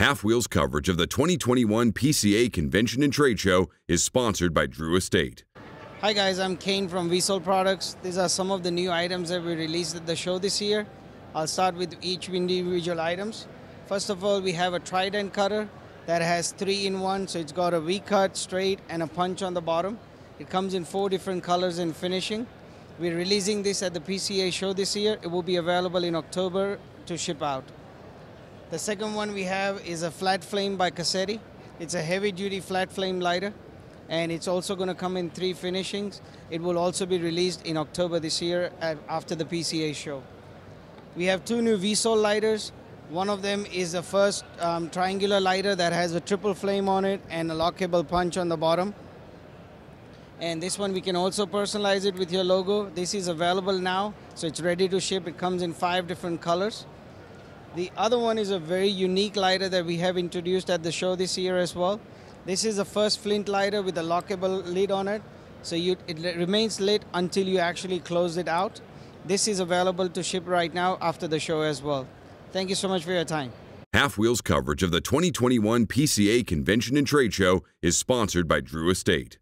Half Wheel's coverage of the 2021 PCA Convention and Trade Show is sponsored by Drew Estate. Hi guys, I'm Kane from Visol Products. These are some of the new items that we released at the show this year. I'll start with each individual items. First of all, we have a Trident cutter that has 3-in-1, so it's got a V-cut, straight, and a punch on the bottom. It comes in 4 different colors and finishing. We're releasing this at the PCA show this year. It will be available in October to ship out. The second one we have is a flat flame by Caseti. It's a heavy-duty flat flame lighter, and it's also going to come in 3 finishings. It will also be released in October this year after the PCA show. We have 2 new Visol lighters. One of them is the first triangular lighter that has a triple flame on it and a lockable punch on the bottom. And this one we can also personalize it with your logo. This is available now, so it's ready to ship. It comes in 5 different colors. The other one is a very unique lighter that we have introduced at the show this year as well. This is the first flint lighter with a lockable lid on it, so it remains lit until you actually close it out. This is available to ship right now after the show as well. Thank you so much for your time. Half Wheel's coverage of the 2021 PCA Convention and Trade Show is sponsored by Drew Estate.